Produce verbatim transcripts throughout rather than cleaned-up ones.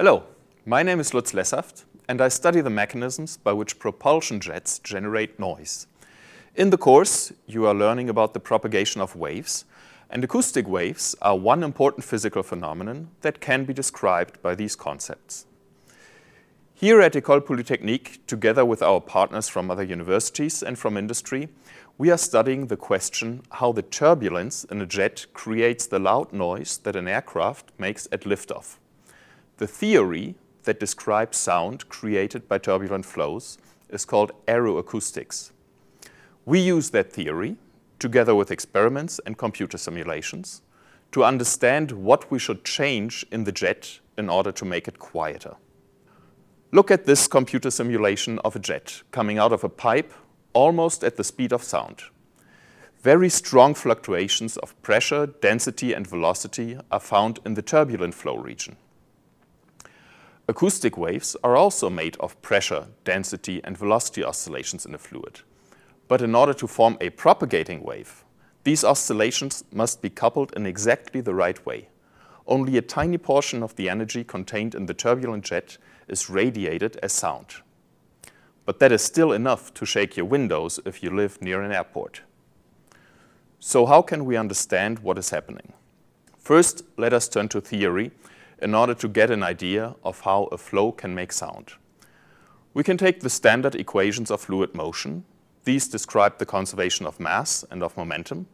Hello, my name is Lutz Lesshaft, and I study the mechanisms by which propulsion jets generate noise. In the course, you are learning about the propagation of waves, and acoustic waves are one important physical phenomenon that can be described by these concepts. Here at École Polytechnique, together with our partners from other universities and from industry, we are studying the question how the turbulence in a jet creates the loud noise that an aircraft makes at liftoff. The theory that describes sound created by turbulent flows is called aeroacoustics. We use that theory, together with experiments and computer simulations, to understand what we should change in the jet in order to make it quieter. Look at this computer simulation of a jet coming out of a pipe almost at the speed of sound. Very strong fluctuations of pressure, density, and velocity are found in the turbulent flow region. Acoustic waves are also made of pressure, density, and velocity oscillations in a fluid. But in order to form a propagating wave, these oscillations must be coupled in exactly the right way. Only a tiny portion of the energy contained in the turbulent jet is radiated as sound. But that is still enough to shake your windows if you live near an airport. So how can we understand what is happening? First, let us turn to theory in order to get an idea of how a flow can make sound. We can take the standard equations of fluid motion. These describe the conservation of mass and of momentum.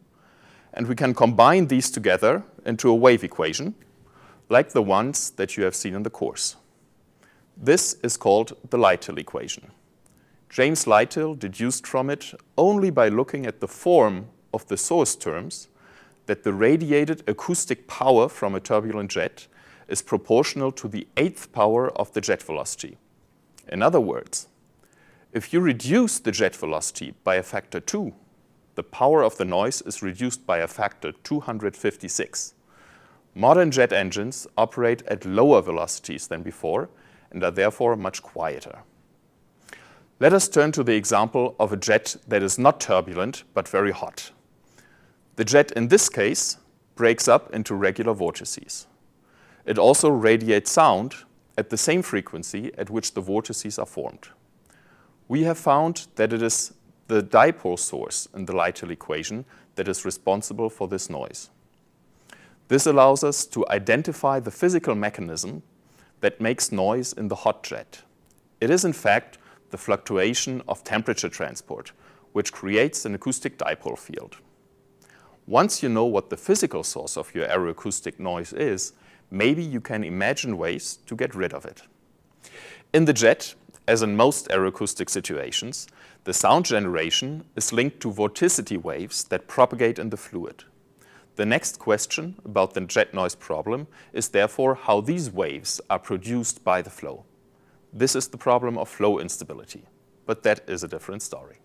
And we can combine these together into a wave equation, like the ones that you have seen in the course. This is called the Lighthill equation. James Lighthill deduced from it, only by looking at the form of the source terms, that the radiated acoustic power from a turbulent jet is proportional to the eighth power of the jet velocity. In other words, if you reduce the jet velocity by a factor two, the power of the noise is reduced by a factor two hundred fifty-six. Modern jet engines operate at lower velocities than before, and are therefore much quieter. Let us turn to the example of a jet that is not turbulent, but very hot. The jet in this case breaks up into regular vortices. It also radiates sound at the same frequency at which the vortices are formed. We have found that it is the dipole source in the Lighthill equation that is responsible for this noise. This allows us to identify the physical mechanism that makes noise in the hot jet. It is, in fact, the fluctuation of temperature transport, which creates an acoustic dipole field. Once you know what the physical source of your aeroacoustic noise is, maybe you can imagine ways to get rid of it. In the jet, as in most aeroacoustic situations, the sound generation is linked to vorticity waves that propagate in the fluid. The next question about the jet noise problem is therefore how these waves are produced by the flow. This is the problem of flow instability, but that is a different story.